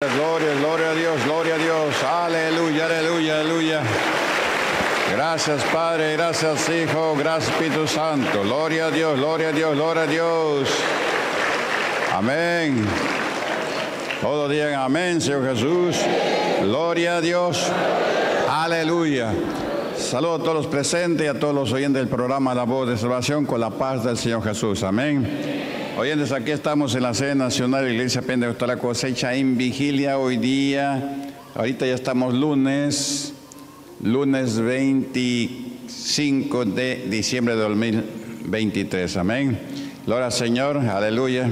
Gloria, gloria a Dios, aleluya, aleluya, aleluya. Gracias Padre, gracias Hijo, gracias Espíritu Santo. Gloria a Dios, gloria a Dios, gloria a Dios. Amén. Todos digan amén, Señor Jesús. Gloria a Dios, aleluya. Saludo a todos los presentes y a todos los oyentes del programa La Voz de Salvación con la paz del Señor Jesús. Amén. Oyentes, aquí estamos en la sede nacional de la Iglesia Pentecostal La Cosecha en vigilia hoy día. Ahorita ya estamos lunes 25 de diciembre de 2023. Amén. Gloria al Señor, aleluya.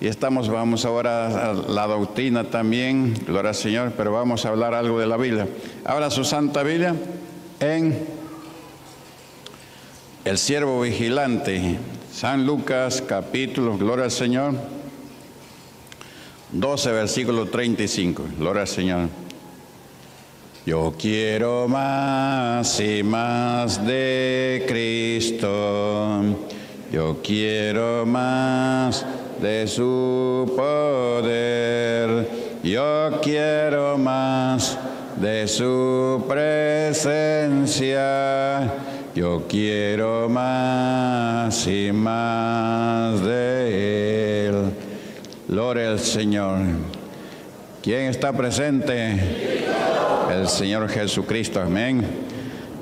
Y vamos ahora a la doctrina también, gloria al Señor, pero vamos a hablar algo de la Biblia. Ahora su Santa Biblia en El Siervo Vigilante. San Lucas, capítulo, gloria al Señor, 12, versículo 35, gloria al Señor. Yo quiero más y más de Cristo, yo quiero más de su poder, yo quiero más de su presencia. Yo quiero más y más de Él. Gloria al Señor. ¿Quién está presente? El Señor Jesucristo. Amén.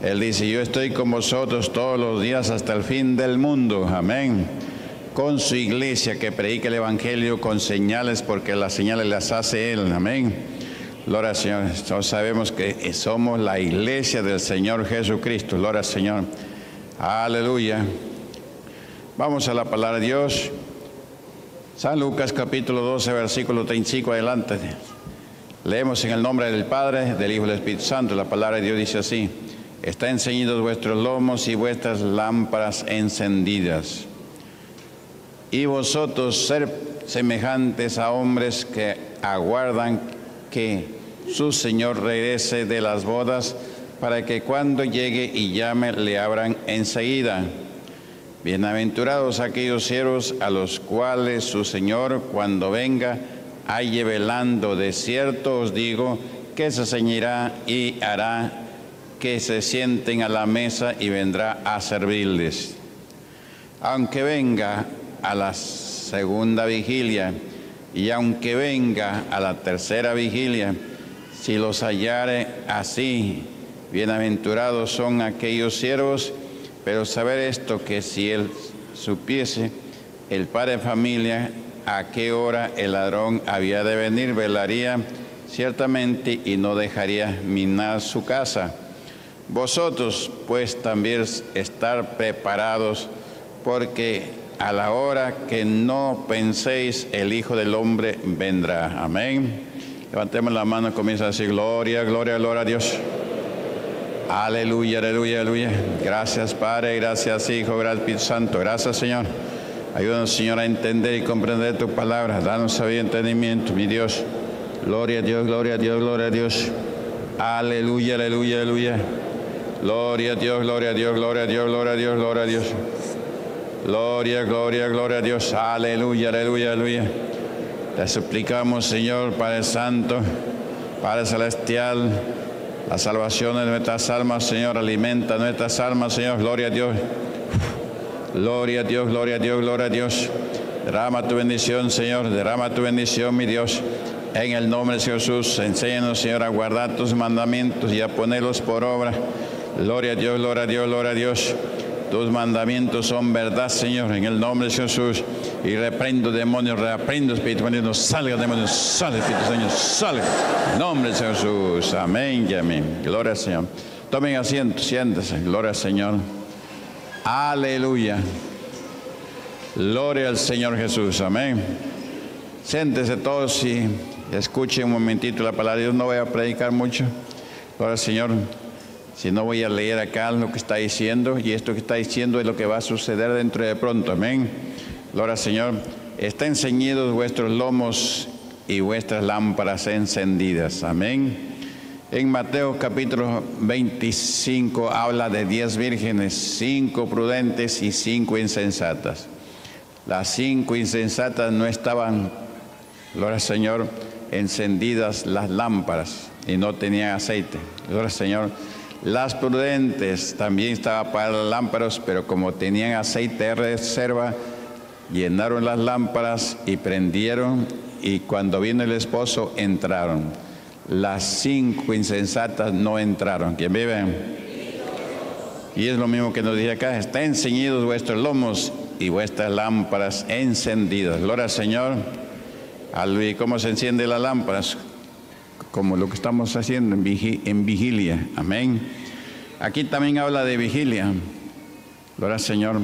Él dice, yo estoy con vosotros todos los días hasta el fin del mundo. Amén. Con su iglesia que predica el Evangelio con señales, porque las señales las hace Él. Amén. Gloria al Señor, todos sabemos que somos la iglesia del Señor Jesucristo. Gloria al Señor, aleluya. Vamos a la palabra de Dios. San Lucas capítulo 12, versículo 35, adelante. Leemos en el nombre del Padre, del Hijo y del Espíritu Santo. La palabra de Dios dice así: está encendidos vuestros lomos y vuestras lámparas encendidas. Y vosotros ser semejantes a hombres que aguardan que su Señor regrese de las bodas, para que cuando llegue y llame, le abran enseguida. Bienaventurados aquellos siervos a los cuales su Señor, cuando venga, halle velando. De cierto os digo que se ceñirá y hará que se sienten a la mesa y vendrá a servirles. Aunque venga a la segunda vigilia, y aunque venga a la tercera vigilia, si los hallare así, bienaventurados son aquellos siervos. Pero saber esto, que si él supiese, el padre de familia, a qué hora el ladrón había de venir, velaría ciertamente y no dejaría minar su casa. Vosotros, pues, también estar preparados, porque a la hora que no penséis, el Hijo del Hombre vendrá. Amén. Levantemos la mano y comienza a decir, gloria, gloria, gloria a Dios. Aleluya, aleluya, aleluya. Gracias Padre, gracias Hijo, gracias Espíritu Santo. Gracias Señor. Ayúdanos Señor a entender y comprender tu palabra. Danos sabiduría y entendimiento, mi Dios. Gloria a Dios, gloria a Dios, gloria a Dios. Aleluya, aleluya, aleluya. Gloria a Dios, gloria a Dios, gloria a Dios, gloria a Dios, gloria a Dios. Gloria, gloria, gloria a Dios. Aleluya, aleluya, aleluya. Te suplicamos, Señor, Padre Santo, Padre Celestial, la salvación de nuestras almas, Señor. Alimenta nuestras almas, Señor. Gloria a Dios. Gloria a Dios, gloria a Dios, gloria a Dios. Derrama tu bendición, Señor. Derrama tu bendición, mi Dios. En el nombre de Jesús, enséñanos, Señor, a guardar tus mandamientos y a ponerlos por obra. Gloria a Dios, gloria a Dios, gloria a Dios. Tus mandamientos son verdad, Señor, en el nombre de Jesús. Y reprendo demonios, reprendo espíritu maligno, salga demonios, salga espíritu Señor, salga. En el nombre de Jesús, amén y amén. Gloria al Señor. Tomen asiento, siéntese, gloria al Señor. Aleluya. Gloria al Señor Jesús, amén. Siéntese todos y escuchen un momentito la palabra de Dios. No voy a predicar mucho, gloria al Señor. Si no, voy a leer acá lo que está diciendo, y esto que está diciendo es lo que va a suceder dentro de pronto. Amén. Gloria al Señor. Estén ceñidos vuestros lomos y vuestras lámparas encendidas. Amén. En Mateo capítulo 25 habla de 10 vírgenes, 5 prudentes y 5 insensatas. Las 5 insensatas no estaban, gloria al Señor, encendidas las lámparas y no tenían aceite. Gloria al Señor. Las prudentes también estaban apagadas las lámparas, pero como tenían aceite de reserva, llenaron las lámparas y prendieron, y cuando vino el esposo, entraron. Las 5 insensatas no entraron. ¿Quién vive? Y es lo mismo que nos dice acá: estén ceñidos vuestros lomos y vuestras lámparas encendidas. Gloria al Señor. ¿Y cómo se encienden las lámparas? Como lo que estamos haciendo en vigilia. Amén. Aquí también habla de vigilia. Gloria al Señor.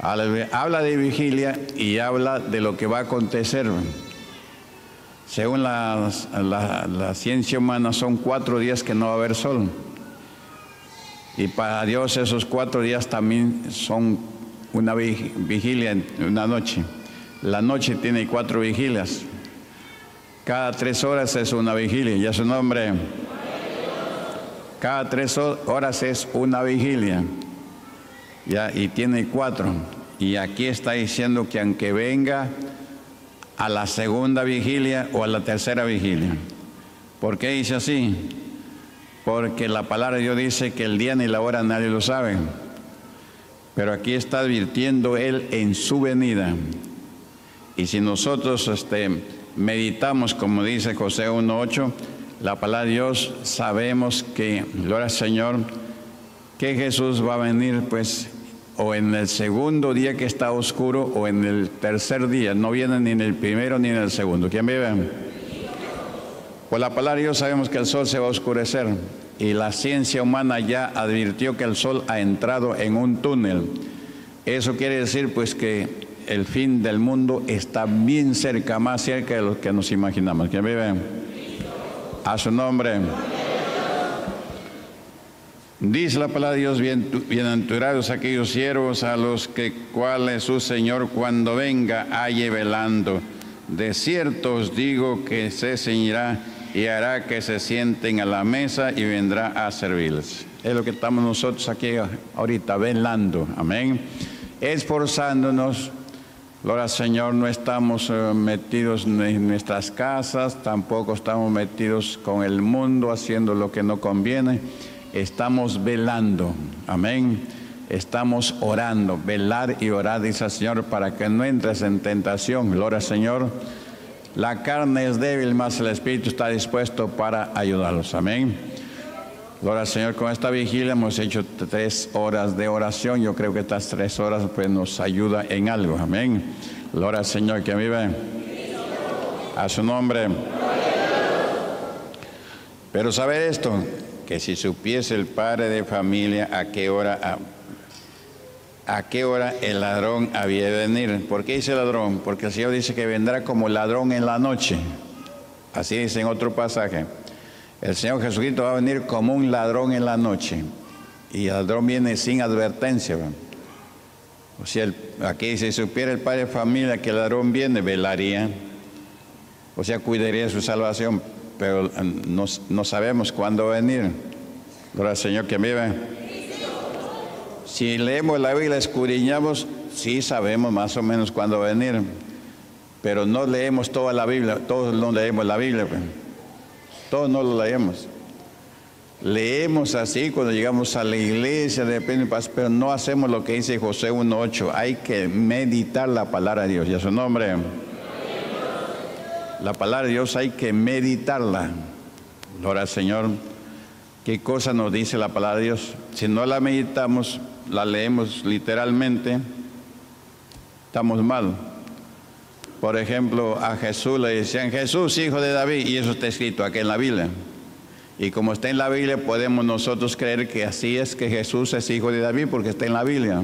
Habla de vigilia y habla de lo que va a acontecer. Según la ciencia humana, son 4 días que no va a haber sol. Y para Dios esos 4 días también son una vigilia en una noche. La noche tiene 4 vigilias. Cada 3 horas es una vigilia. ¿Ya su nombre? Cada 3 horas es una vigilia. Ya, y tiene 4. Y aquí está diciendo que aunque venga a la segunda vigilia o a la tercera vigilia. ¿Por qué dice así? Porque la palabra de Dios dice que el día ni la hora nadie lo sabe. Pero aquí está advirtiendo Él en su venida. Y si nosotros meditamos, como dice José 1:8, la palabra de Dios, sabemos que, gloria al Señor, que Jesús va a venir, pues, o en el segundo día que está oscuro, o en el tercer día. No viene ni en el primero ni en el segundo. ¿Quién vive? Por la palabra de Dios sabemos que el sol se va a oscurecer, y la ciencia humana ya advirtió que el sol ha entrado en un túnel. Eso quiere decir, pues, que el fin del mundo está bien cerca, más cerca de lo que nos imaginamos. ¿Quién vive? A su nombre. Dice la palabra de Dios: bienaventurados aquellos siervos a los que cuales su Señor cuando venga halle velando. De cierto os digo que se ceñirá y hará que se sienten a la mesa y vendrá a servirles. Es lo que estamos nosotros aquí ahorita, velando. Amén. Esforzándonos. Gloria al Señor, no estamos metidos en nuestras casas, tampoco estamos metidos con el mundo haciendo lo que no conviene. Estamos velando, amén. Estamos orando. Velar y orar, dice el Señor, para que no entres en tentación. Gloria al Señor. La carne es débil, mas el Espíritu está dispuesto para ayudarlos. Amén. Gloria al Señor. Con esta vigilia hemos hecho 3 horas de oración. Yo creo que estas 3 horas, pues, nos ayuda en algo. Amén. Gloria al Señor. ¿Quién vive? A su nombre. Pero saber esto, que si supiese el padre de familia a qué hora el ladrón había de venir. ¿Por qué dice ladrón? Porque el Señor dice que vendrá como ladrón en la noche. Así dice en otro pasaje. El Señor Jesucristo va a venir como un ladrón en la noche. Y el ladrón viene sin advertencia. O sea, aquí si supiera el padre de familia que el ladrón viene, velaría. O sea, cuidaría su salvación. Pero no sabemos cuándo va a venir. Gloria al Señor que vive. Si leemos la Biblia, escudriñamos, sí sabemos más o menos cuándo va a venir. Pero no leemos toda la Biblia. Todos no leemos la Biblia. Todos no lo leemos. Leemos así cuando llegamos a la iglesia, de repente, pero no hacemos lo que dice José 1:8. Hay que meditar la palabra de Dios. Y a su nombre. La palabra de Dios hay que meditarla. Gloria al Señor. ¿Qué cosa nos dice la palabra de Dios? Si no la meditamos, la leemos literalmente, estamos mal. Por ejemplo, a Jesús le decían: Jesús, hijo de David, y eso está escrito aquí en la Biblia. Y como está en la Biblia, podemos nosotros creer que así es, que Jesús es hijo de David, porque está en la Biblia.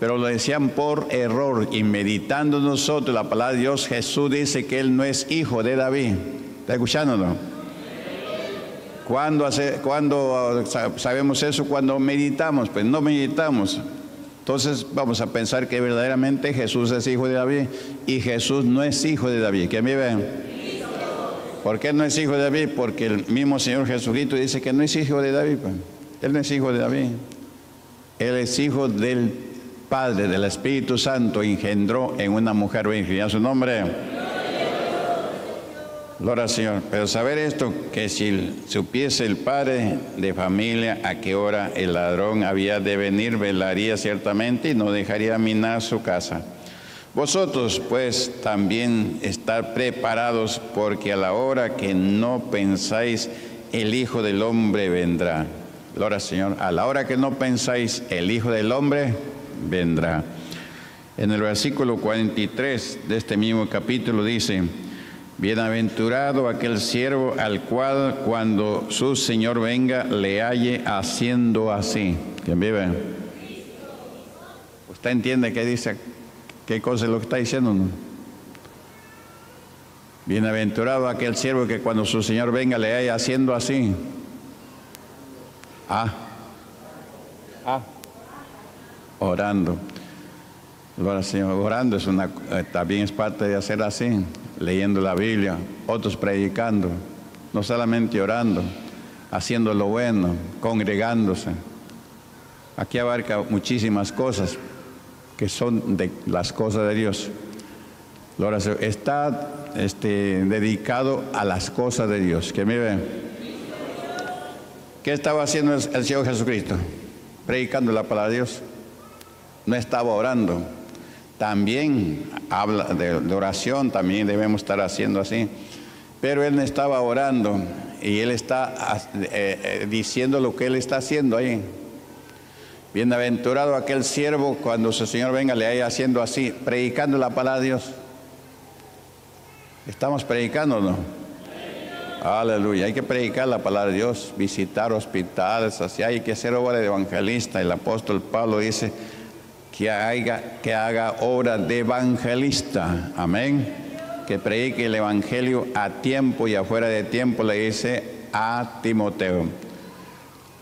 Pero lo decían por error, y meditando nosotros la palabra de Dios, Jesús dice que Él no es hijo de David. ¿Está escuchándolo? ¿Cuándo sabemos eso? Cuando meditamos. Pues no meditamos. Entonces vamos a pensar que verdaderamente Jesús es hijo de David, y Jesús no es hijo de David. ¿Quién vive? ¿Por qué no es hijo de David? Porque el mismo Señor Jesucristo dice que no es hijo de David. Él no es hijo de David. Él es hijo del Padre, del Espíritu Santo, engendró en una mujer virgen. ¿A su nombre? la oración. Pero saber esto, que si supiese el padre de familia a qué hora el ladrón había de venir, velaría ciertamente y no dejaría minar su casa. Vosotros, pues, también estar preparados, porque a la hora que no pensáis, el Hijo del Hombre vendrá. Gloria al Señor. A la hora que no pensáis, el Hijo del Hombre vendrá. En el versículo 43 de este mismo capítulo dice: bienaventurado aquel siervo al cual cuando su Señor venga le halle haciendo así. ¿Quién vive? ¿Usted entiende qué dice? ¿Qué cosa es lo que está diciendo? ¿No? Bienaventurado aquel siervo que cuando su Señor venga le halle haciendo así. Orando. Ahora, Señor, orando es una, también es parte de hacer así, leyendo la Biblia, otros predicando, no solamente orando, haciendo lo bueno, congregándose. Aquí abarca muchísimas cosas que son de las cosas de Dios. Ahora, Señor, está dedicado a las cosas de Dios. ¿Qué me ve? ¿Qué estaba haciendo el Señor Jesucristo? Predicando la palabra de Dios. No estaba orando. También habla de oración, también debemos estar haciendo así. Pero él estaba orando y él está diciendo lo que él está haciendo ahí. Bienaventurado aquel siervo cuando su Señor venga le haya haciendo así, predicando la palabra de Dios. ¿Estamos predicando o no? Sí. Aleluya. Hay que predicar la palabra de Dios, visitar hospitales, así hay que ser obra de evangelista. El apóstol Pablo dice que haga obra de evangelista, amén, que predique el evangelio a tiempo y afuera de tiempo, le dice a Timoteo,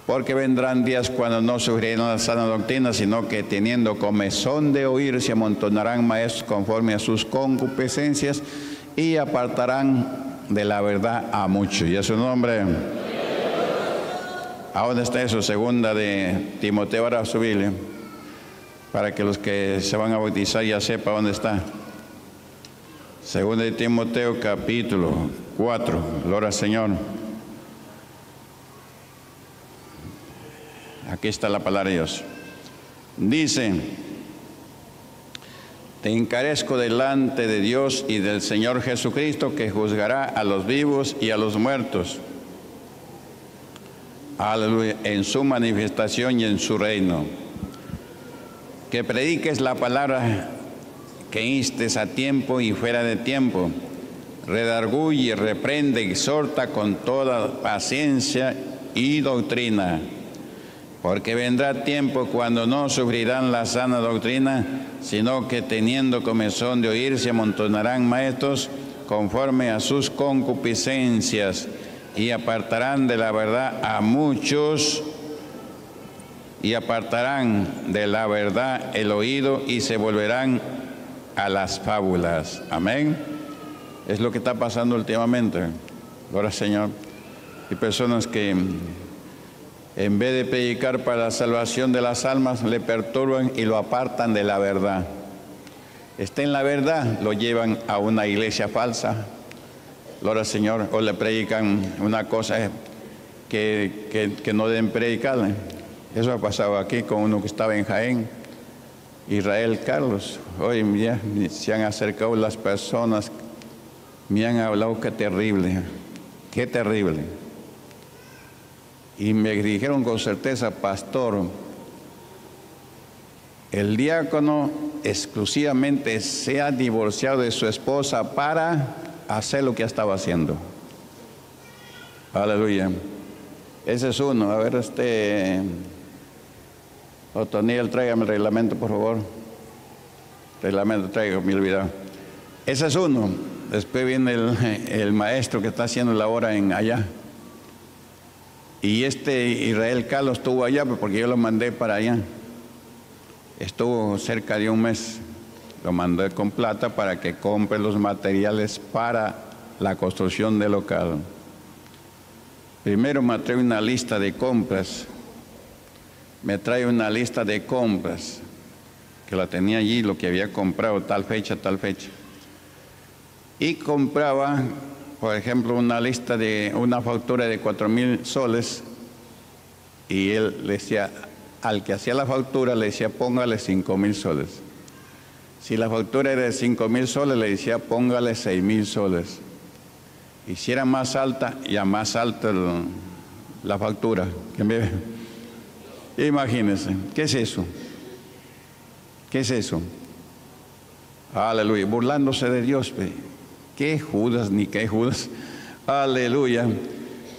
porque vendrán días cuando no sufrirán la sana doctrina, sino que teniendo comezón de oír, se amontonarán maestros conforme a sus concupiscencias y apartarán de la verdad a muchos. Y a su nombre. ¿A dónde está eso? Segunda de Timoteo, ahora subirle, para que los que se van a bautizar ya sepa dónde está. Segunda de Timoteo capítulo 4, gloria al Señor. Aquí está la palabra de Dios. Dice: te encarezco delante de Dios y del Señor Jesucristo, que juzgará a los vivos y a los muertos. Aleluya, en su manifestación y en su reino. Que prediques la palabra, que instes a tiempo y fuera de tiempo, redarguye, reprende, exhorta con toda paciencia y doctrina, porque vendrá tiempo cuando no sufrirán la sana doctrina, sino que teniendo comezón de oír, se amontonarán maestros conforme a sus concupiscencias y apartarán de la verdad a muchos. Y apartarán de la verdad el oído y se volverán a las fábulas. Amén. Es lo que está pasando últimamente. Gloria al Señor. Hay personas que en vez de predicar para la salvación de las almas, le perturban y lo apartan de la verdad. Está en la verdad, lo llevan a una iglesia falsa. Gloria al Señor. O le predican una cosa que no deben predicarle. Eso ha pasado aquí con uno que estaba en Jaén, Israel Carlos. Hoy ya se han acercado las personas, me han hablado qué terrible. Y me dijeron con certeza: pastor, el diácono exclusivamente se ha divorciado de su esposa para hacer lo que estaba haciendo. Aleluya. Ese es uno. A ver, Otoniel, tráigame el reglamento, por favor. Reglamento, traigo, me he olvidado. Ese es uno. Después viene el maestro que está haciendo la hora en allá. Y Israel Carlos estuvo allá, porque yo lo mandé para allá. Estuvo cerca de un mes. Lo mandé con plata para que compre los materiales para la construcción del local. Primero me trae una lista de compras. Me trae una lista de compras, que la tenía allí, lo que había comprado, tal fecha, tal fecha. Y compraba por ejemplo, una lista de una factura de 4.000 soles, y él le decía, al que hacía la factura le decía, póngale 5.000 soles. Si la factura era de 5.000 soles, le decía, póngale 6.000 soles. Y si era más alta, ya más alta la factura. Imagínense, ¿qué es eso? ¿Qué es eso? Aleluya, burlándose de Dios. ¿Qué Judas ni qué Judas? Aleluya.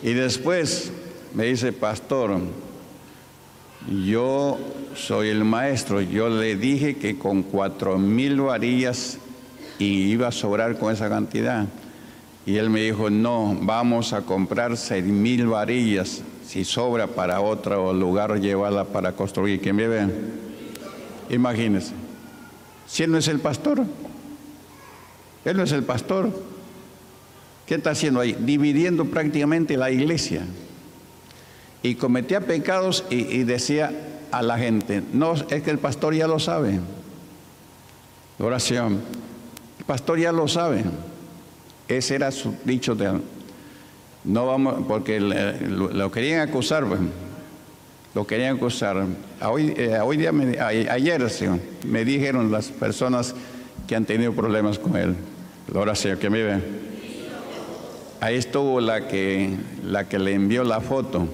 Y después me dice, pastor, yo soy el maestro, yo le dije que con 4.000 varillas y iba a sobrar con esa cantidad. Y él me dijo, no, vamos a comprar 6.000 varillas, si sobra para otro lugar, llevarla para construir. ¿Quién me ve? Imagínense, si él no es el pastor, él no es el pastor. ¿Qué está haciendo ahí? Dividiendo prácticamente la iglesia. Y cometía pecados y decía a la gente, no, es que el pastor ya lo sabe. Oración, el pastor ya lo sabe. Ese era su dicho de él. No vamos, porque lo querían acusar, pues. Lo querían acusar. Ayer me dijeron las personas que han tenido problemas con él. Ahora sí, que me ven. Ahí estuvo la que le envió la foto.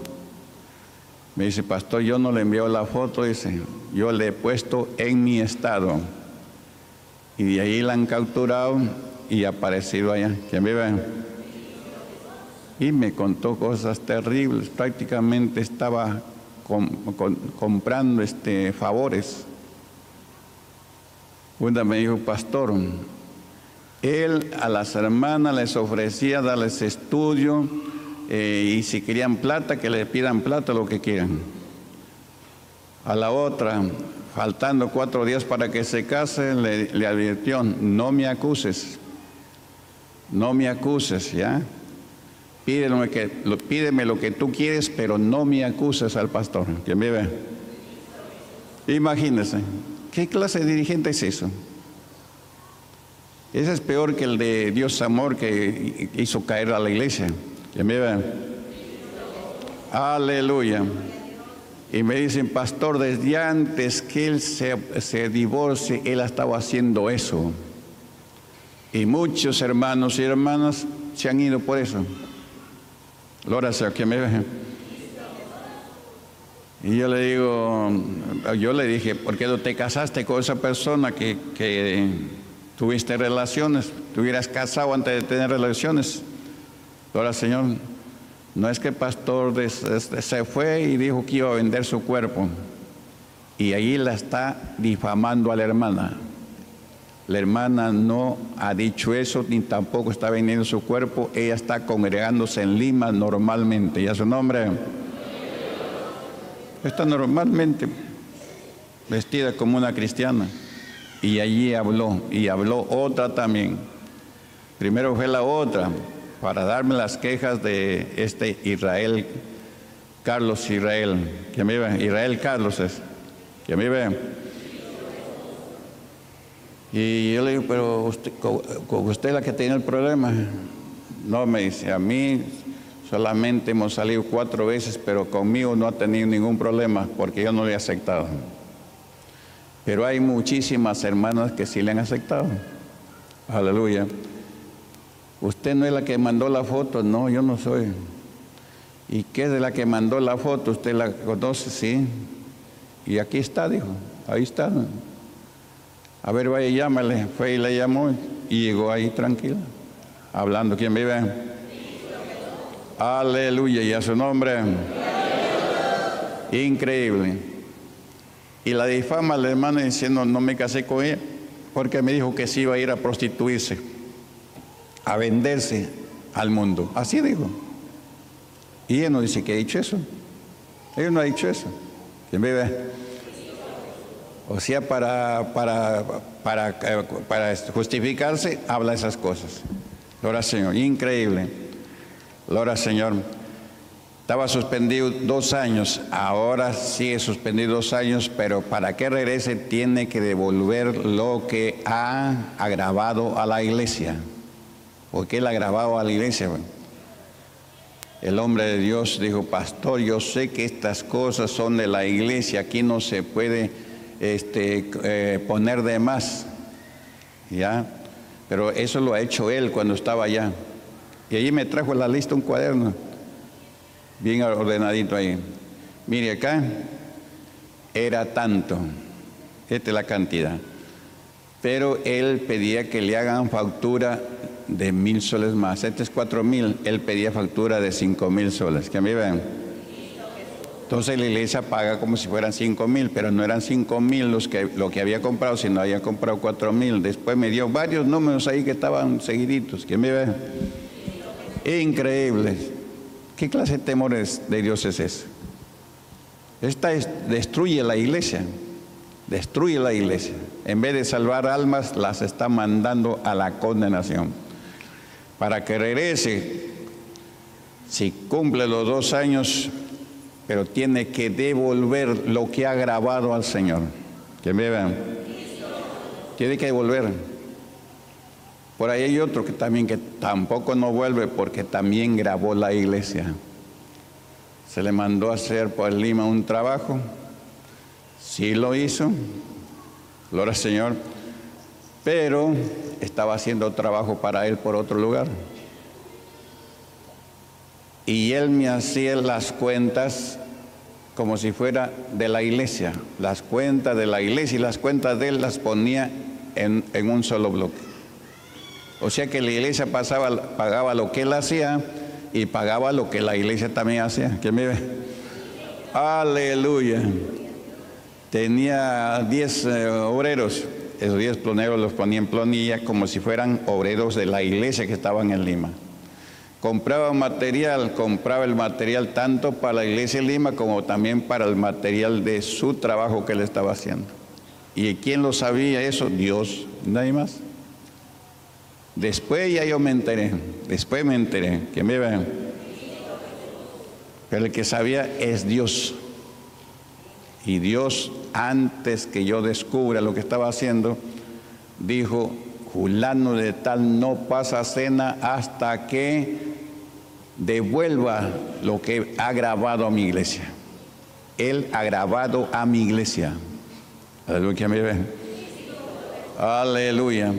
Me dice, pastor, yo no le envió la foto, dice, yo le he puesto en mi estado. Y de ahí la han capturado y aparecido allá. ¿Quién me ve? Y me contó cosas terribles. Prácticamente estaba comprando favores. Una me dijo, pastor, él a las hermanas les ofrecía darles estudio, y si querían plata, que les pidan plata, lo que quieran. A la otra, faltando 4 días para que se case, le advirtió, no me acuses, no me acuses, ¿ya? Pídeme lo que tú quieres, pero no me acuses al pastor. ¿Quién vive? Imagínense, ¿qué clase de dirigente es eso? Ese es peor que el de Dios Amor, que hizo caer a la iglesia. ¿Quién vive? Aleluya. Y me dicen, pastor, desde antes que él se divorcie, él ha estado haciendo eso. Y muchos hermanos y hermanas se han ido por eso. Gloria sea que me vean. Y yo le dije, ¿por qué no te casaste con esa persona que tuviste relaciones? Te hubieras casado antes de tener relaciones. Gloria, Señor. No es que el pastor se fue y dijo que iba a vender su cuerpo. Y ahí la está difamando a la hermana. La hermana no ha dicho eso, ni tampoco está vendiendo su cuerpo. Ella está congregándose en Lima normalmente. ¿Y a su nombre? Está normalmente vestida como una cristiana. Y allí habló, y habló otra también. Primero fue la otra, para darme las quejas de este Israel, Carlos Israel. ¿Quién me ve? Israel Carlos es. ¿Quién me ve? Y yo le digo, pero usted es la que tiene el problema. No, me dice, a mí solamente hemos salido 4 veces, pero conmigo no ha tenido ningún problema porque yo no le he aceptado. Pero hay muchísimas hermanas que sí le han aceptado. Aleluya. Usted no es la que mandó la foto. No, yo no soy. ¿Y qué es de la que mandó la foto? ¿Usted la conoce? Sí. Y aquí está, dijo. Ahí está. A ver, vaya, llámale. Fue y le llamó y llegó ahí tranquila, hablando. ¿Quién vive? Aleluya, y a su nombre. Increíble. Y la difama a la hermana diciendo, no me casé con ella, porque me dijo que se iba a ir a prostituirse, a venderse al mundo. Así dijo. Y ella no dice que ha dicho eso. Ella no ha dicho eso. ¿Quién vive? O sea, para justificarse, habla esas cosas. Gloria al Señor, increíble. Gloria al Señor. Estaba suspendido 2 años, ahora sigue suspendido 2 años, pero para que regrese tiene que devolver lo que ha agravado a la iglesia. porque él agravaba a la iglesia. El hombre de Dios dijo: pastor, yo sé que estas cosas son de la iglesia, aquí no se puede poner de más, ¿ya? Pero eso lo ha hecho él cuando estaba allá. Y allí me trajo la lista, un cuaderno, bien ordenadito ahí. Mire, acá era tanto, esta es la cantidad. Pero él pedía que le hagan factura de 1000 soles más. Este es 4000, él pedía factura de 5000 soles. ¿Que me ven? Entonces la iglesia paga como si fueran 5000, pero no eran 5000 lo que había comprado, sino había comprado 4000. Después me dio varios números ahí que estaban seguiditos. ¿Que me ven? Increíble. ¿Qué clase de temores de Dios es ese? Destruye la iglesia. Destruye la iglesia. En vez de salvar almas, las está mandando a la condenación. Para que regrese, si cumple los 2 años, pero tiene que devolver lo que ha agravado al Señor. ¿Que me vean? Tiene que devolver. Por ahí hay otro que tampoco no vuelve porque también grabó la iglesia. Se le mandó a hacer por Lima un trabajo. Sí lo hizo, gloria al Señor, pero estaba haciendo trabajo para él por otro lugar. Y él me hacía las cuentas como si fuera de la iglesia. Las cuentas de la iglesia y las cuentas de él las ponía en un solo bloque. O sea que la iglesia pagaba lo que él hacía y pagaba lo que la iglesia también hacía. ¿Quién me ve? Aleluya. Tenía 10 obreros, esos 10 ploneros los ponía en plonilla como si fueran obreros de la iglesia que estaban en Lima. Compraba el material tanto para la iglesia de Lima como también para el material de su trabajo que él estaba haciendo. ¿Y quién lo sabía eso? Dios, nadie más. Después ya yo me enteré, que me vean. Pero el que sabía es Dios. Y Dios, antes que yo descubra lo que estaba haciendo, dijo: fulano de tal no pasa cena hasta que devuelva lo que ha agravado a mi iglesia. Él ha agravado a mi iglesia. Aleluya, mi bebé. Aleluya.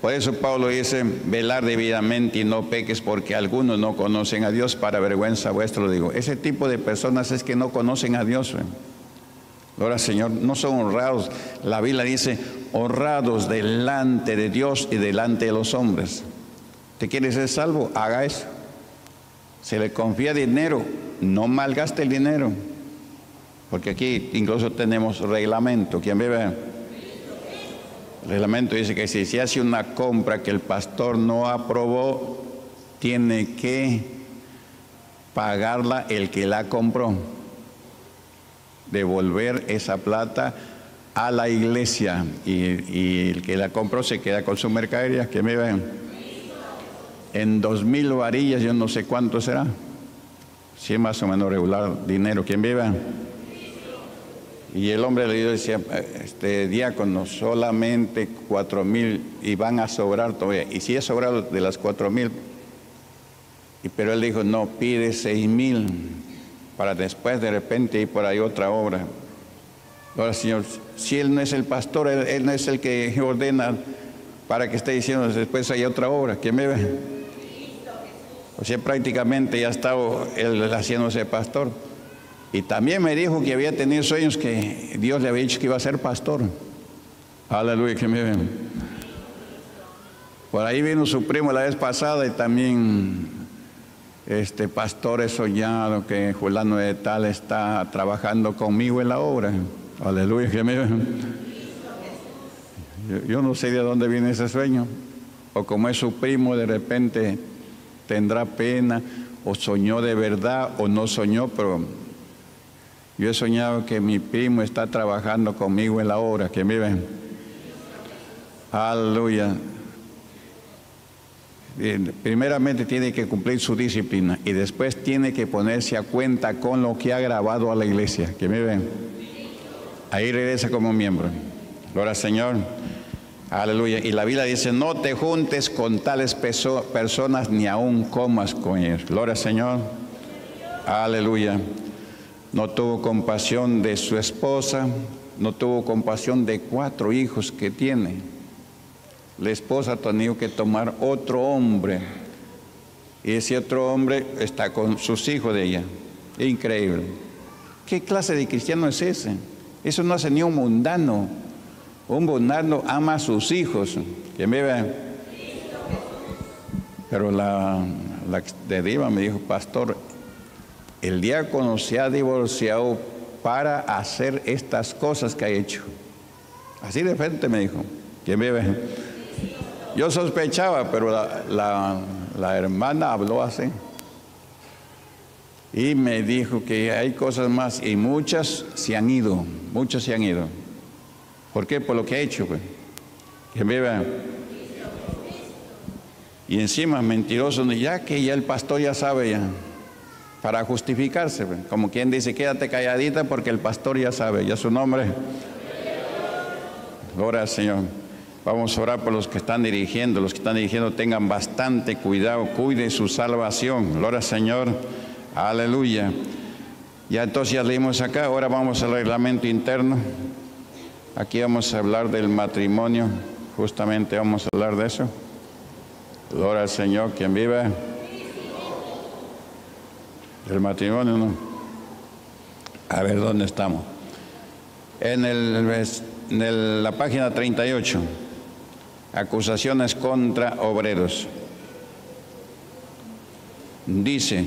Por eso Pablo dice: velar debidamente y no peques, porque algunos no conocen a Dios, para vergüenza vuestra lo digo. Ese tipo de personas es que no conocen a Dios. Ahora, Señor, no son honrados. La Biblia dice: honrados delante de Dios y delante de los hombres. ¿Te quieres ser salvo? Haga eso. Se le confía dinero, no malgaste el dinero. Porque aquí incluso tenemos reglamento. ¿Quién vive? El reglamento dice que si se hace una compra que el pastor no aprobó, tiene que pagarla el que la compró. Devolver esa plata a la iglesia, y el que la compró se queda con su mercadería. Que me ven en 2000 varillas, yo no sé cuánto será, si es más o menos regular dinero. ¿Quién viva? Y el hombre le decía: diácono, solamente 4000 y van a sobrar todavía. Y si es sobrado de las 4000, pero él dijo: no, pide 6000 para después de repente ir por ahí otra obra. Ahora, Señor, si él no es el pastor, él no es el que ordena para que esté diciendo después hay otra obra. ¿Quién me ve? O sea, prácticamente ya estaba él haciéndose pastor. Y también me dijo que había tenido sueños que Dios le había dicho que iba a ser pastor. Aleluya, que me ven. Por ahí vino su primo la vez pasada y también... pastor, he soñado que fulano de tal está trabajando conmigo en la obra. Aleluya. Yo no sé de dónde viene ese sueño. O como es su primo, de repente tendrá pena, o soñó de verdad, o no soñó, pero yo he soñado que mi primo está trabajando conmigo en la obra. ¿Quién vive? Aleluya. Primeramente tiene que cumplir su disciplina y después tiene que ponerse a cuenta con lo que ha agravado a la iglesia. ¿Que me ven? Ahí regresa como miembro. Gloria al Señor. Aleluya. Y la Biblia dice, no te juntes con tales personas ni aún comas con ellos. Gloria al Señor. Aleluya. No tuvo compasión de su esposa, no tuvo compasión de 4 hijos que tiene. La esposa ha tenido que tomar otro hombre. Y ese otro hombre está con sus hijos de ella. Increíble. ¿Qué clase de cristiano es ese? Eso no hace ni un mundano. Un mundano ama a sus hijos. ¿Quién me ve? Pero la de Lima me dijo, pastor, el diácono se ha divorciado para hacer estas cosas que ha hecho. Así de frente me dijo. ¿Quién me ve? Yo sospechaba, pero la hermana habló así. Y me dijo que hay cosas más, y muchas se han ido, muchas se han ido. ¿Por qué? Por lo que ha hecho, pues. Que viva. Y encima, mentiroso, ya que ya el pastor ya sabe ya, para justificarse, pues. Como quien dice, quédate calladita porque el pastor ya sabe, ya su nombre. Gloria al Señor. Vamos a orar por los que están dirigiendo. Los que están dirigiendo tengan bastante cuidado, cuide su salvación. Gloria al Señor. Aleluya. Ya entonces ya leímos acá, ahora vamos al reglamento interno. Aquí vamos a hablar del matrimonio, justamente vamos a hablar de eso. Gloria al Señor, quien vive. El matrimonio, ¿no? A ver, ¿dónde estamos? En la página 38, acusaciones contra obreros. Dice...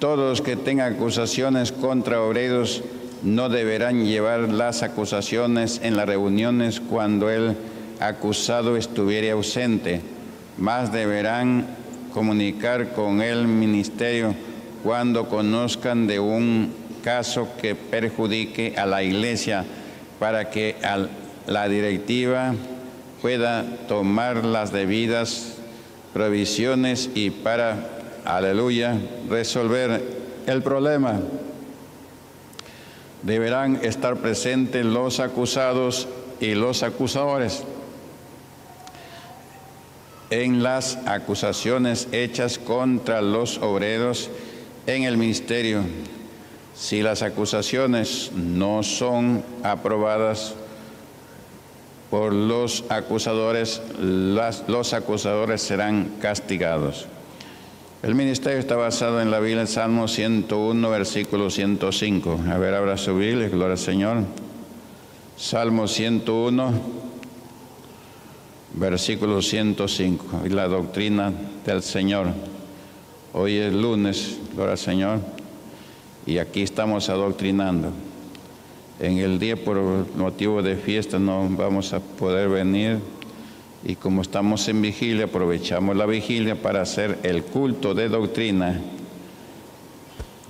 Todos los que tengan acusaciones contra obreros no deberán llevar las acusaciones en las reuniones cuando el acusado estuviere ausente, más deberán comunicar con el ministerio cuando conozcan de un caso que perjudique a la iglesia para que la directiva pueda tomar las debidas provisiones y para... Aleluya, resolver el problema. Deberán estar presentes los acusados y los acusadores en las acusaciones hechas contra los obreros en el ministerio. Si las acusaciones no son aprobadas por los acusadores, los acusadores serán castigados. El ministerio está basado en la Biblia, en Salmo 101, versículo 105. A ver, abra su Biblia, gloria al Señor. Salmo 101, versículo 105. Y la doctrina del Señor. Hoy es lunes, gloria al Señor. Y aquí estamos adoctrinando. En el día, por motivo de fiesta, no vamos a poder venir. Y como estamos en vigilia, aprovechamos la vigilia para hacer el culto de doctrina.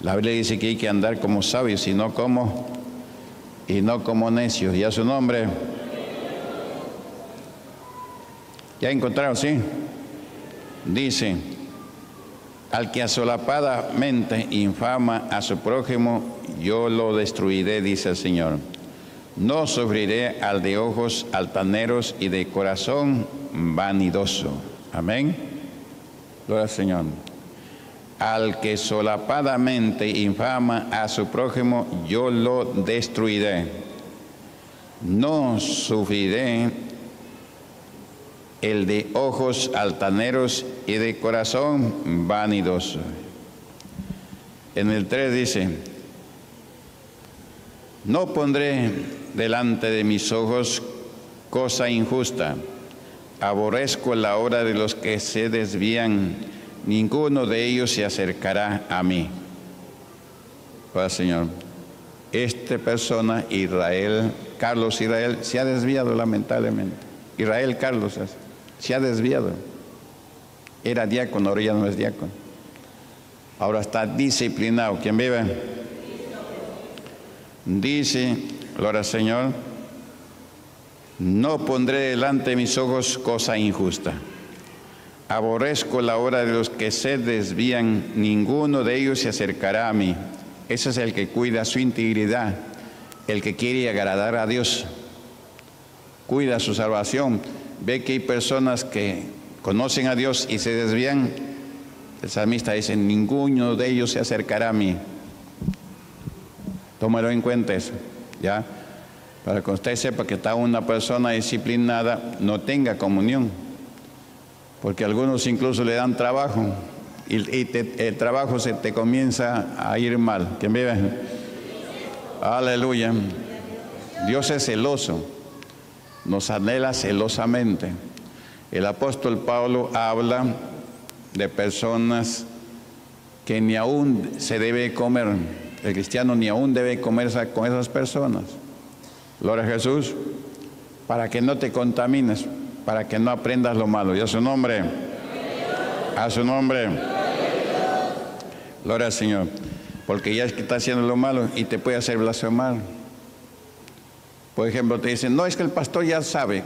La Biblia dice que hay que andar como sabios y no como necios. ¿Y a su nombre? ¿Ya encontraron, sí? Dice, al que asolapadamente infama a su prójimo, yo lo destruiré, dice el Señor. No sufriré al de ojos altaneros y de corazón vanidoso. Amén. Gloria al Señor. Al que solapadamente infama a su prójimo, yo lo destruiré. No sufriré el de ojos altaneros y de corazón vanidoso. En el 3 dice, no pondré... delante de mis ojos cosa injusta. Aborrezco la obra de los que se desvían. Ninguno de ellos se acercará a mí. Pues, Señor, esta persona, Israel, Carlos Israel, se ha desviado lamentablemente. Israel Carlos se ha desviado. Era diácono, ahora ya no es diácono. Ahora está disciplinado. ¿Quién vive? Dice... Gloria al Señor, no pondré delante de mis ojos cosa injusta. Aborrezco la obra de los que se desvían, ninguno de ellos se acercará a mí. Ese es el que cuida su integridad, el que quiere agradar a Dios. cuida su salvación. Ve que hay personas que conocen a Dios y se desvían. El salmista dice, ninguno de ellos se acercará a mí. Tómalo en cuenta eso, ¿ya? Para que usted sepa que está una persona disciplinada, no tenga comunión. Porque algunos incluso le dan trabajo y el trabajo se te comienza a ir mal. ¿Quién vive? Aleluya. Dios es celoso, nos anhela celosamente. El apóstol Pablo habla de personas que ni aún se debe comer. El cristiano ni aún debe comer con esas personas. Gloria a Jesús, para que no te contamines, para que no aprendas lo malo. Y a su nombre, a su nombre. Gloria al Señor, porque ya es que está haciendo lo malo y te puede hacer blasfemar. Por ejemplo, te dicen, no, es que el pastor ya sabe.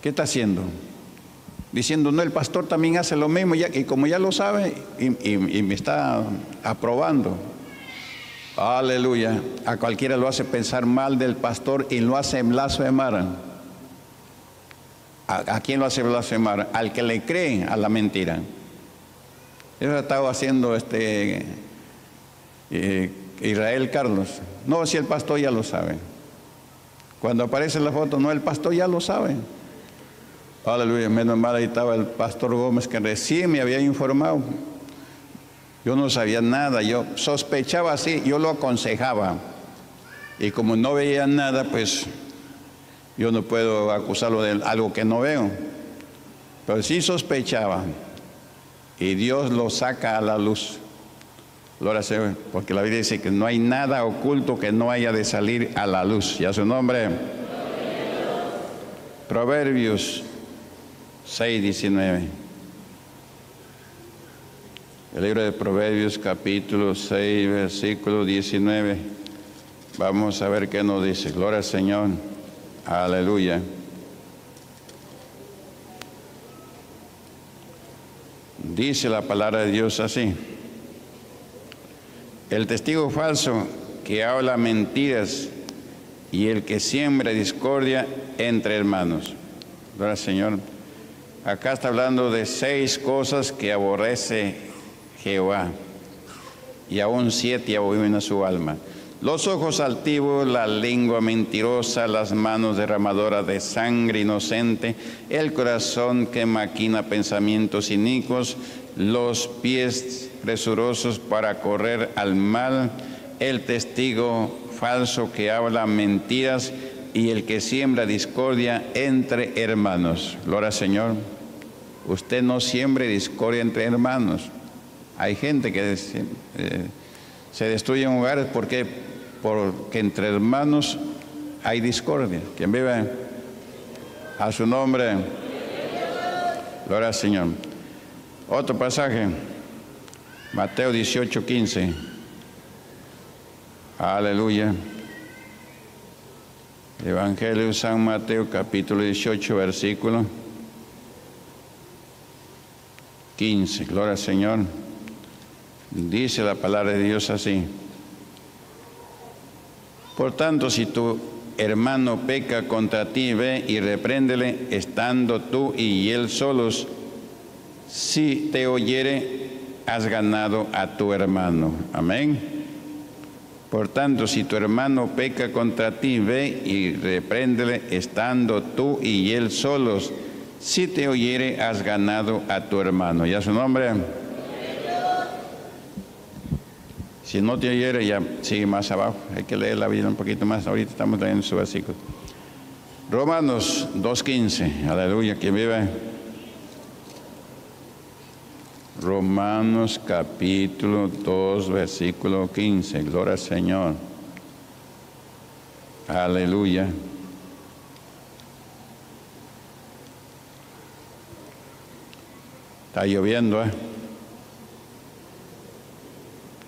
¿Qué está haciendo? Diciendo, no, el pastor también hace lo mismo, ya, y como ya lo sabe, y me está aprobando. Aleluya. A cualquiera lo hace pensar mal del pastor y lo hace blasfemar. ¿A quién lo hace blasfemar? Al que le cree a la mentira. Eso estaba haciendo Israel Carlos. No, si el pastor ya lo sabe. Cuando aparece la foto, no, el pastor ya lo sabe. Aleluya, menos mal ahí estaba el pastor Gómez, que recién me había informado. Yo no sabía nada, yo sospechaba así, yo lo aconsejaba. Y como no veía nada, pues yo no puedo acusarlo de algo que no veo. Pero sí sospechaba. Y Dios lo saca a la luz. Gloria al Señor, porque la Biblia dice que no hay nada oculto que no haya de salir a la luz. Y a su nombre. Proverbios 6:19. El libro de Proverbios, capítulo 6, versículo 19. Vamos a ver qué nos dice. Gloria al Señor. Aleluya. Dice la palabra de Dios así. El testigo falso que habla mentiras y el que siembra discordia entre hermanos. Gloria al Señor. Acá está hablando de 6 cosas que aborrece Jehová, y aún 7 abominan su alma: los ojos altivos, la lengua mentirosa, las manos derramadoras de sangre inocente, el corazón que maquina pensamientos inicuos, los pies presurosos para correr al mal, el testigo falso que habla mentiras y el que siembra discordia entre hermanos. Gloria al Señor. Usted no siembre discordia entre hermanos. Hay gente que se destruye en hogares porque entre hermanos hay discordia. ¿Quién vive? A su nombre. Gloria al Señor. Otro pasaje. Mateo 18:15. Aleluya. Evangelio de San Mateo, capítulo 18, versículo 15, gloria al Señor. Dice la palabra de Dios así: por tanto, si tu hermano peca contra ti, ve y repréndele, estando tú y él solos. Si te oyere, has ganado a tu hermano. Amén. Por tanto, si tu hermano peca contra ti, ve y repréndele, estando tú y él solos. Si te oyere, has ganado a tu hermano. ¿Ya su nombre? Si no te oyere, ya sigue más abajo. Hay que leer la Biblia un poquito más. Ahorita estamos leyendo su versículo. Romanos 2:15. Aleluya, ¿quién vive? Romanos capítulo 2, versículo 15. Gloria al Señor. Aleluya. Está lloviendo, ¿eh?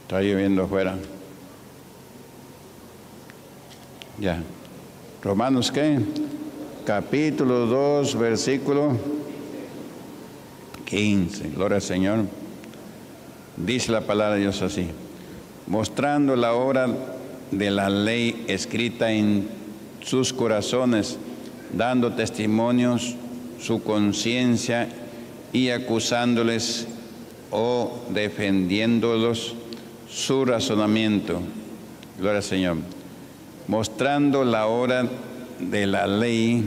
Está lloviendo afuera. Ya. Romanos, ¿qué? Capítulo 2, versículo 15. Gloria al Señor. Dice la palabra de Dios así: mostrando la obra de la ley escrita en sus corazones, dando testimonios su conciencia y acusándoles o defendiéndolos su razonamiento. Gloria al Señor. Mostrando la obra de la ley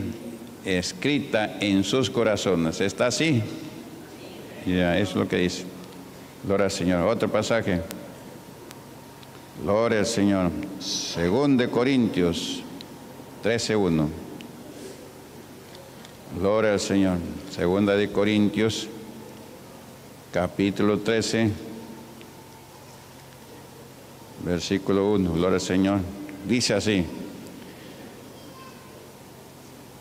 escrita en sus corazones. ¿Está así? Ya, eso es lo que dice. Gloria al Señor. Otro pasaje. Gloria al Señor. 2 Corintios 13:1. Gloria al Señor. 2 Corintios 13:1. Gloria al Señor. Dice así.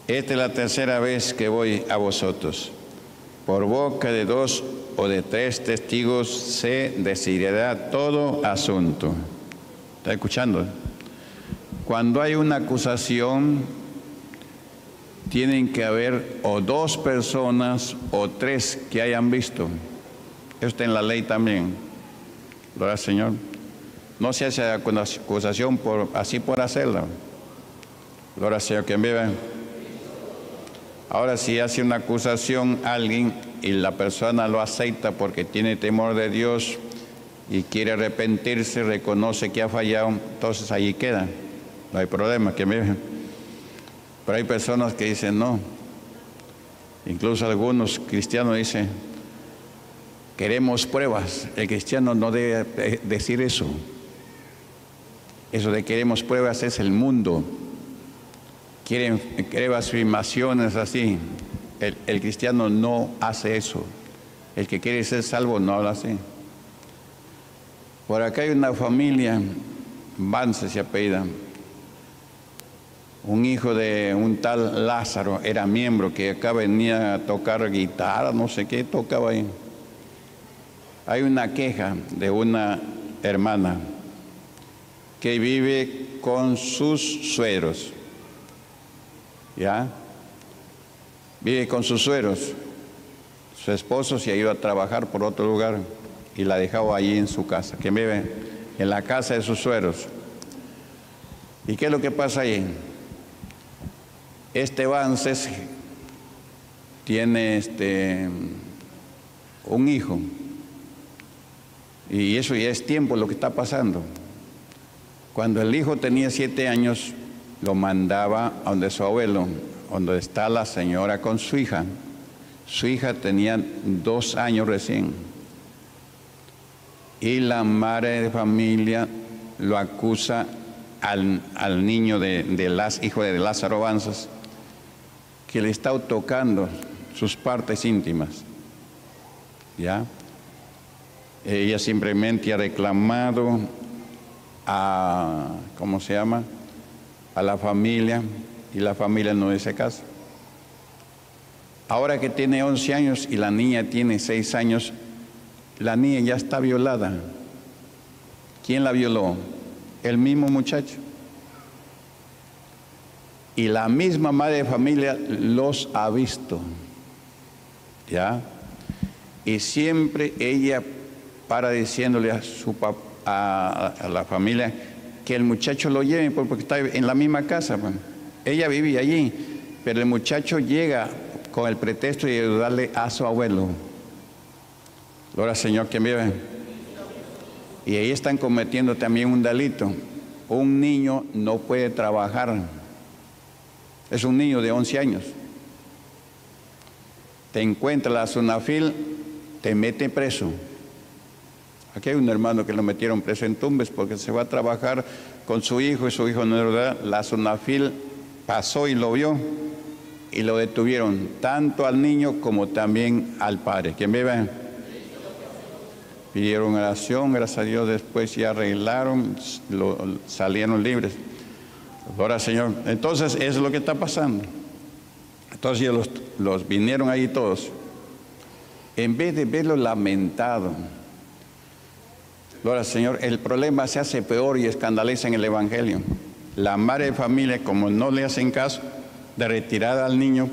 Esta es la tercera vez que voy a vosotros. Por boca de 2 o de 3 testigos se decidirá todo asunto. ¿Está escuchando? Cuando hay una acusación, tienen que haber o 2 personas o 3 que hayan visto. Eso está en la ley también. Gloria al Señor. No se hace acusación así por hacerla. Gloria al Señor. ¿Quién vive? Ahora, si hace una acusación a alguien y la persona lo acepta porque tiene temor de Dios y quiere arrepentirse, reconoce que ha fallado, entonces ahí queda. No hay problema. ¿Quién vive? Pero hay personas que dicen no. Incluso algunos cristianos dicen, queremos pruebas. El cristiano no debe decir eso. Eso de queremos pruebas es el mundo. Quieren afirmaciones así. El cristiano no hace eso. El que quiere ser salvo no habla así. Por acá hay una familia, Vances se apellida. Un hijo de un tal Lázaro, era miembro, que acá venía a tocar guitarra, no sé qué tocaba ahí. Hay una queja de una hermana que vive con sus suegros. ¿Ya? Vive con sus suegros. Su esposo se ha ido a trabajar por otro lugar y la ha dejado allí en su casa. ¿Quién vive? En la casa de sus suegros. ¿Y qué es lo que pasa ahí? Este Vances tiene un hijo. Y eso ya es tiempo lo que está pasando. Cuando el hijo tenía 7 años, lo mandaba a donde su abuelo, donde está la señora con su hija. Su hija tenía 2 años recién. Y la madre de familia lo acusa al niño hijo de Lázaro Vances, que le está tocando sus partes íntimas. ¿Ya? Ella simplemente ha reclamado a, ¿cómo se llama?, a la familia, y la familia no dice caso. Ahora que tiene 11 años y la niña tiene 6 años, la niña ya está violada. ¿Quién la violó? El mismo muchacho. Y la misma madre de familia los ha visto. ¿Ya? Y siempre ella para diciéndole a su papá, a la familia, que el muchacho lo lleve porque está en la misma casa. Ella vivía allí, pero el muchacho llega con el pretexto de ayudarle a su abuelo. Gloria al Señor, ¿quién vive? Y ahí están cometiendo también un delito. Un niño no puede trabajar. Es un niño de 11 años. Te encuentra la Sunafil, te mete preso. Aquí hay un hermano que lo metieron preso en Tumbes porque se va a trabajar con su hijo y su hijo no era. La Sunafil pasó y lo vio y lo detuvieron, tanto al niño como también al padre. ¿Quién vive? Pidieron oración, gracias a Dios después se arreglaron, salieron libres. Gloria al Señor. Entonces eso es lo que está pasando. Entonces ellos los vinieron ahí todos. En vez de verlo lamentado, gloria al Señor, el problema se hace peor y escandaliza en el Evangelio. La madre de familia, como no le hacen caso, de retirada al niño,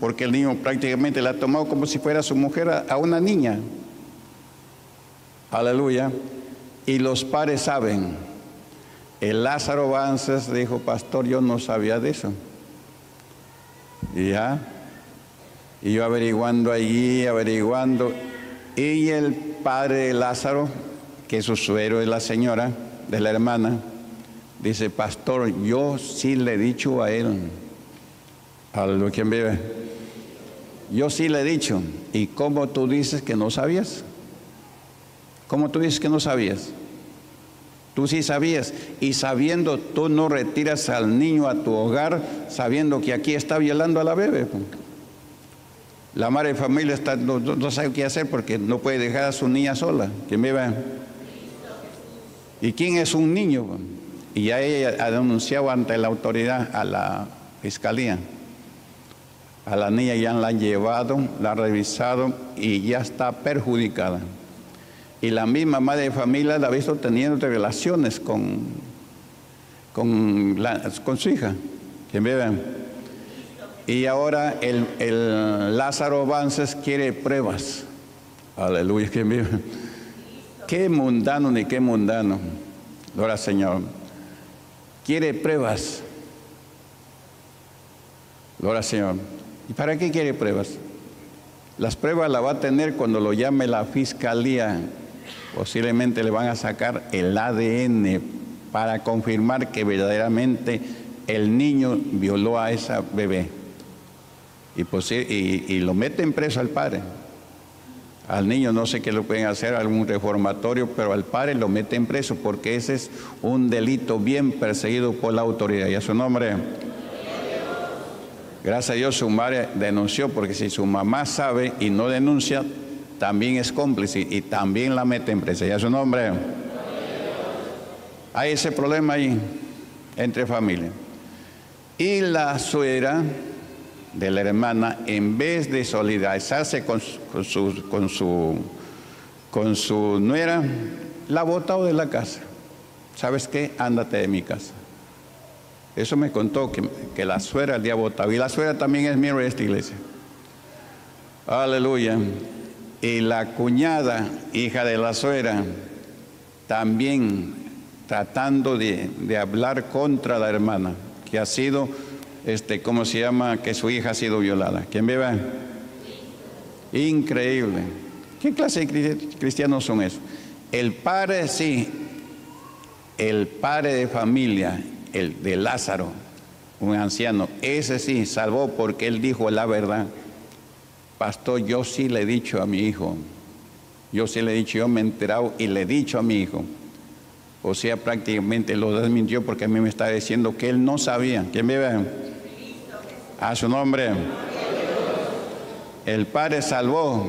porque el niño prácticamente la ha tomado como si fuera su mujer a una niña. Aleluya. Y los padres saben. El Lázaro Vances dijo, pastor, yo no sabía de eso. ¿Ya? Y yo averiguando allí, averiguando. Y el padre de Lázaro, que es su suegro de la señora, de la hermana, dice: pastor, yo sí le he dicho a él, a lo que vive, yo sí le he dicho. ¿Y cómo tú dices que no sabías? ¿Cómo tú dices que no sabías? Tú sí sabías, y sabiendo tú no retiras al niño a tu hogar, sabiendo que aquí está violando a la bebé. La madre de familia está, no sabe qué hacer porque no puede dejar a su niña sola. ¿Quién me va? ¿Y quién es un niño? Y ya ella ha denunciado ante la autoridad, a la fiscalía. A la niña ya la han llevado, la han revisado y ya está perjudicada. Y la misma madre de familia la ha visto teniendo relaciones con su hija. ¿Quién vive? Y ahora el Lázaro Vances quiere pruebas. Aleluya, ¿quién vive? Qué mundano ni qué mundano. Gloria al Señor. Quiere pruebas. Gloria al Señor. ¿Y para qué quiere pruebas? Las pruebas las va a tener cuando lo llame la fiscalía. Posiblemente le van a sacar el ADN para confirmar que verdaderamente el niño violó a esa bebé. Y lo meten preso al padre. Al niño no sé qué le pueden hacer, algún reformatorio, pero al padre lo meten preso porque ese es un delito bien perseguido por la autoridad. Y a su nombre, gracias a Dios, su madre denunció, porque si su mamá sabe y no denuncia, también es cómplice y también la meten presa. Y a su nombre, hay ese problema ahí entre familia. Y la suegra de la hermana, en vez de solidarizarse con su nuera, la ha botado de la casa. ¿Sabes qué? Ándate de mi casa. Eso me contó que la suegra le ha botado. Y la suegra también es miembro de esta iglesia. Aleluya. Y la cuñada, hija de la suegra, también tratando de hablar contra la hermana, que ha sido, ¿cómo se llama? Que su hija ha sido violada. ¿Quién vive? Increíble. ¿Qué clase de cristianos son esos? El padre, sí, el padre de familia, el de Lázaro, un anciano, ese sí salvó porque él dijo la verdad. Pastor, yo sí le he dicho a mi hijo. Yo sí le he dicho, yo me he enterado y le he dicho a mi hijo. O sea, prácticamente lo desmintió porque a mí me está diciendo que él no sabía. ¿Quién vive? A su nombre. El padre salvó.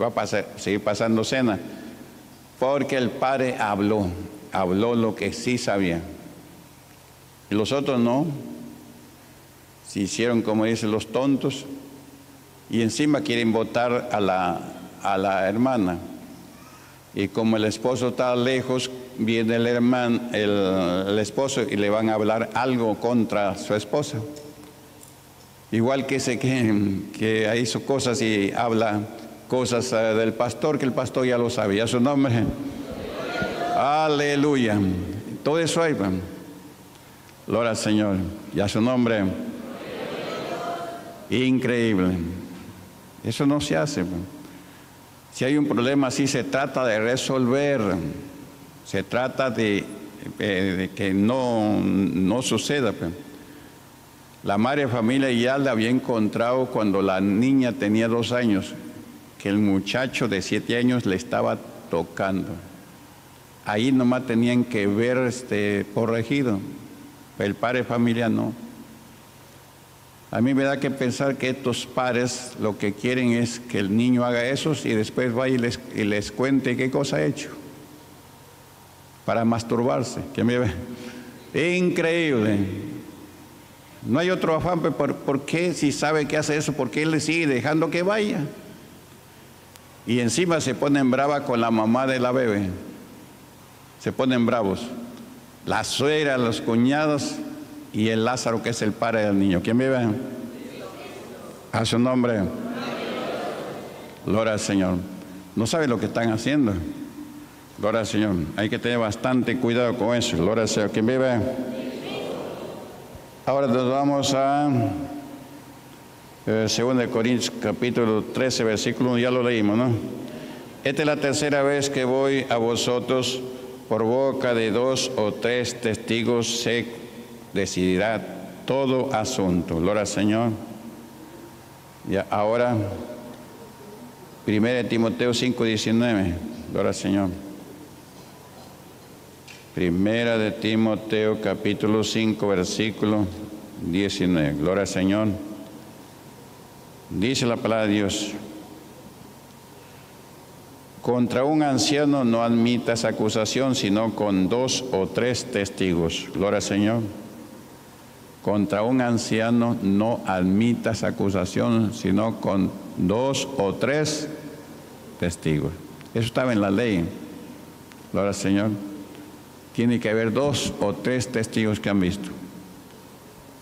Va a seguir pasando cena. Porque el padre habló. Habló lo que sí sabía. Y los otros no. Se hicieron, como dicen, los tontos. Y encima quieren votar a la hermana. Y como el esposo está lejos, viene el esposo y le van a hablar algo contra su esposa. Igual que ese que hizo cosas y habla cosas del pastor, que el pastor ya lo sabía. Su nombre. Aleluya. Todo eso hay. Gloria al Señor. Y a su nombre. Increíble. Eso no se hace. Si hay un problema así, se trata de resolver. Se trata de que no suceda. La madre de familia ya la había encontrado cuando la niña tenía 2 años, que el muchacho de 7 años le estaba tocando. Ahí nomás tenían que ver corregido. El padre de familia no. A mí me da que pensar que estos padres lo que quieren es que el niño haga eso y después vaya y les cuente qué cosa ha hecho. Para masturbarse. ¿Quién me ve? Increíble. No hay otro afán. ¿Por qué? Si sabe que hace eso, ¿por qué le sigue dejando que vaya? Y encima se ponen bravas con la mamá de la bebé. Se ponen bravos. La suegra, los cuñados. Y el Lázaro, que es el padre del niño. ¿Quién vive? A su nombre. Gloria al Señor. No sabe lo que están haciendo. Gloria al Señor. Hay que tener bastante cuidado con eso. Gloria al Señor. ¿Quién vive? Ahora nos vamos a 2 Corintios capítulo 13, versículo 1, ya lo leímos, ¿no? Esta es la tercera vez que voy a vosotros, por boca de 2 o 3 testigos se decidirá todo asunto. Gloria al Señor. Y ahora, 1 Timoteo 5:19, gloria al Señor. 1 de Timoteo capítulo 5, versículo 19, gloria al Señor. Dice la palabra de Dios: contra un anciano no admitas acusación, sino con 2 o 3 testigos. Gloria al Señor. Contra un anciano no admitas acusación, sino con 2 o 3 testigos. Eso estaba en la ley. Gloria al Señor. Tiene que haber 2 o 3 testigos que han visto.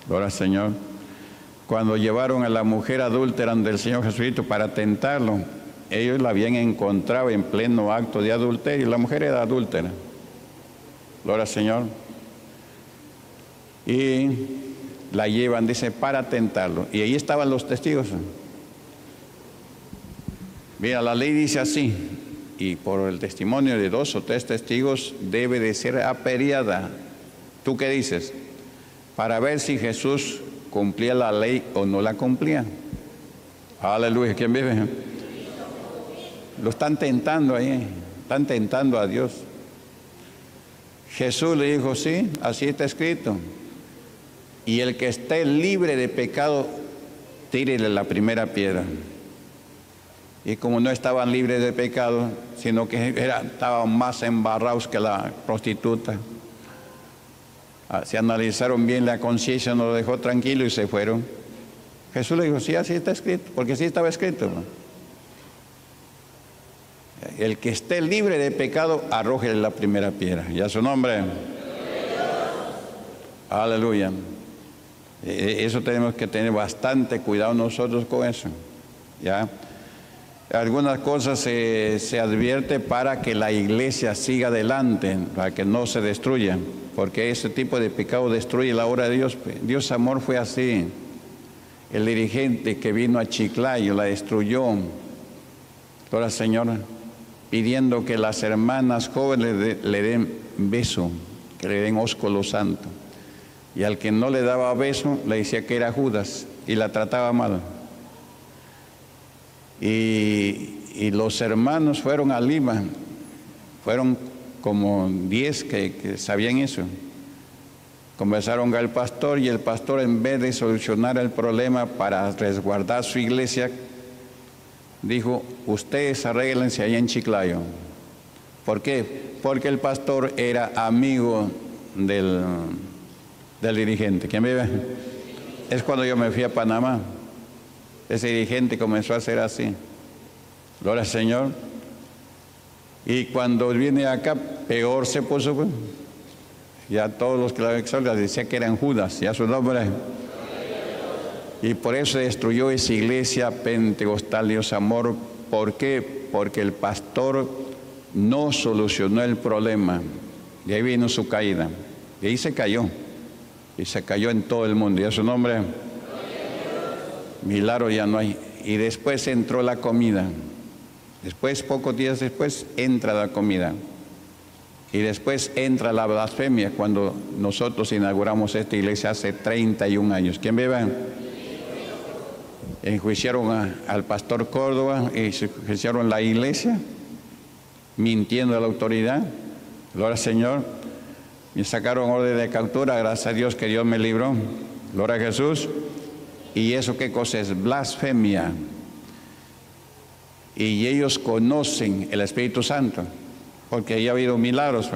Gloria al Señor. Cuando llevaron a la mujer adúltera del Señor Jesucristo para tentarlo, ellos la habían encontrado en pleno acto de adulterio. La mujer era adúltera. Gloria al Señor. Y la llevan, dice, para tentarlo. Y ahí estaban los testigos. Mira, la ley dice así: y por el testimonio de 2 o 3 testigos debe de ser aperiada. ¿Tú qué dices? Para ver si Jesús cumplía la ley o no la cumplía. Aleluya, ¿quién vive? Lo están tentando ahí, están tentando a Dios. Jesús le dijo: sí, así está escrito. Y el que esté libre de pecado, tírele la primera piedra. Y como no estaban libres de pecado, sino que estaban más embarrados que la prostituta, se analizaron bien la conciencia, no lo dejó tranquilo y se fueron. Jesús le dijo: sí, así está escrito, porque sí estaba escrito. El que esté libre de pecado, arrójele la primera piedra. ¿Y a su nombre? ¡Dios! Aleluya. Eso tenemos que tener bastante cuidado nosotros con eso. ¿Ya? Algunas cosas se advierte para que la iglesia siga adelante, para que no se destruya. Porque ese tipo de pecado destruye la obra de Dios. Dios Amor fue así. El dirigente que vino a Chiclayo la destruyó. Gloria al Señor, pidiendo que las hermanas jóvenes le den beso, que le den ósculo santo. Y al que no le daba beso, le decía que era Judas y la trataba mal. Y los hermanos fueron a Lima, fueron como 10 que sabían eso. Conversaron con el pastor, y el pastor, en vez de solucionar el problema para resguardar su iglesia, dijo: ustedes arréglense allá en Chiclayo. ¿Por qué? Porque el pastor era amigo del dirigente. ¿Quién vive? Es cuando yo me fui a Panamá. Ese dirigente comenzó a hacer así. Gloria al Señor. Y cuando viene acá, peor se puso. Pues. Ya todos los que la exaltan decían que eran Judas, ya su nombre. Y por eso destruyó esa iglesia Pentecostal Dios Amor. ¿Por qué? Porque el pastor no solucionó el problema. De ahí vino su caída. De ahí se cayó. Y se cayó en todo el mundo. ¿Y a su nombre? Milagro ya no hay. Y después entró la comida. Después, pocos días después, entra la comida. Y después entra la blasfemia, cuando nosotros inauguramos esta iglesia hace 31 años. ¿Quién vive? Enjuiciaron al pastor Córdoba, enjuiciaron la iglesia, mintiendo a la autoridad. Gloria al Señor. Me sacaron orden de captura, gracias a Dios que Dios me libró. Gloria a Jesús. ¿Y eso qué cosa es? Blasfemia. Y ellos conocen el Espíritu Santo, porque ya ha habido milagros.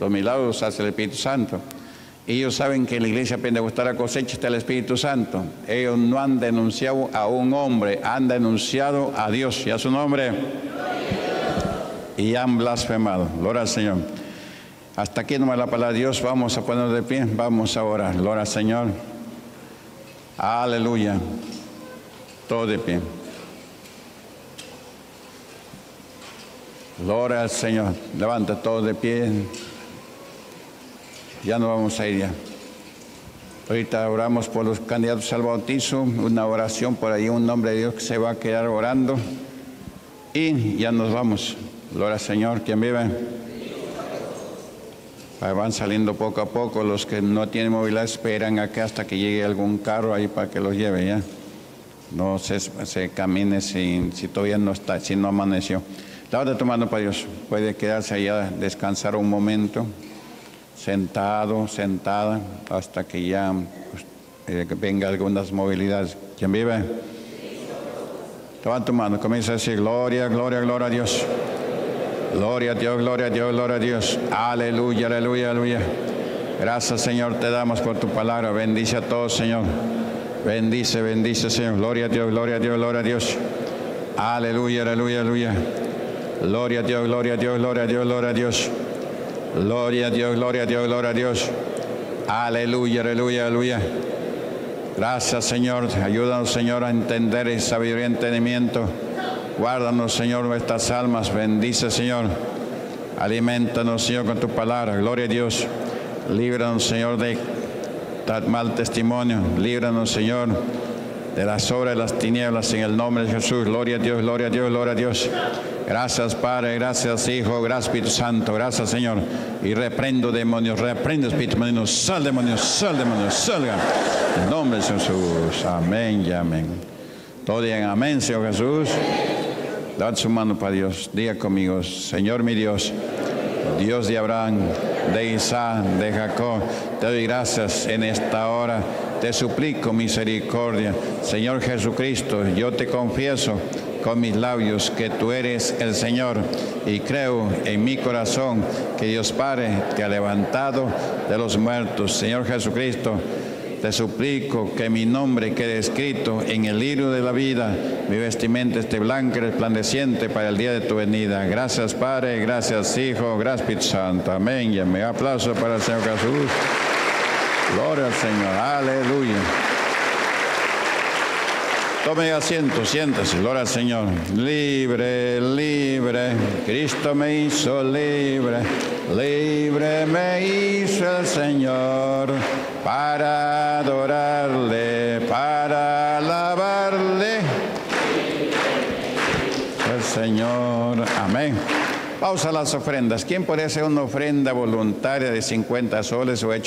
Los milagros hace el Espíritu Santo. Ellos saben que en la Iglesia Pentecostal La Cosecha está el Espíritu Santo. Ellos no han denunciado a un hombre, han denunciado a Dios y a su nombre. Y han blasfemado. Gloria al Señor. Hasta aquí nomás la palabra de Dios. Vamos a ponernos de pie, vamos a orar. Gloria al Señor. Aleluya. Todo de pie. Gloria al Señor. Levanta todo de pie. Ya no vamos a ir ya. Ahorita oramos por los candidatos al bautizo, una oración por ahí, un nombre de Dios que se va a quedar orando. Y ya nos vamos. Gloria al Señor, ¿quién vive? Ahí van saliendo poco a poco. Los que no tienen movilidad esperan acá hasta que llegue algún carro ahí para que los lleve ya. No se camine si todavía no está, si no amaneció. Lávate tu mano para Dios. Puede quedarse allá, descansar un momento. Sentado, sentada, hasta que ya venga algunas movilidades. ¿Quién vive? Levanta tu mano, comienza a decir, gloria, gloria, gloria a Dios. Gloria a Dios, gloria a Dios, gloria a Dios. Aleluya, aleluya, aleluya. Gracias, Señor, te damos por tu palabra. Bendice a todos, Señor. Bendice, bendice, Señor. Gloria a Dios, gloria a Dios, gloria a Dios. Aleluya, aleluya, aleluya. Gloria a Dios, gloria a Dios, gloria a Dios, gloria a Dios. Gloria a Dios, gloria a Dios, gloria a Dios. Aleluya, aleluya, aleluya. Gracias, Señor. Ayúdanos, Señor, a entender y sabiduría y entendimiento. Guárdanos, Señor, nuestras almas. Bendice, Señor. Aliméntanos, Señor, con tu palabra. Gloria a Dios. Líbranos, Señor, de mal testimonio. Líbranos, Señor, de las obras de las tinieblas, en el nombre de Jesús. Gloria a Dios, gloria a Dios, gloria a Dios. Gracias, Padre, gracias, Hijo, gracias, Espíritu Santo, gracias, Señor. Y reprendo demonios, reprendo Espíritu Santo, sal demonios, salga. En el nombre de Jesús, amén y amén. Todos digan amén, Señor Jesús. Dad su mano para Dios, diga conmigo, Señor mi Dios, Dios de Abraham, de Isaac, de Jacob, te doy gracias en esta hora. Te suplico misericordia, Señor Jesucristo. Yo te confieso con mis labios que tú eres el Señor y creo en mi corazón que Dios Padre te ha levantado de los muertos. Señor Jesucristo, te suplico que mi nombre quede escrito en el libro de la vida, mi vestimenta esté blanca y resplandeciente para el día de tu venida. Gracias, Padre, gracias, Hijo, gracias, Espíritu Santo. Amén. Y me aplauso para el Señor Jesús. Gloria al Señor, aleluya. Tome asiento, siéntese, gloria al Señor. Libre, libre, Cristo me hizo libre. Libre me hizo el Señor para adorarle, para alabarle. El Señor, amén. Pausa las ofrendas. ¿Quién puede hacer una ofrenda voluntaria de 50 soles o hecho?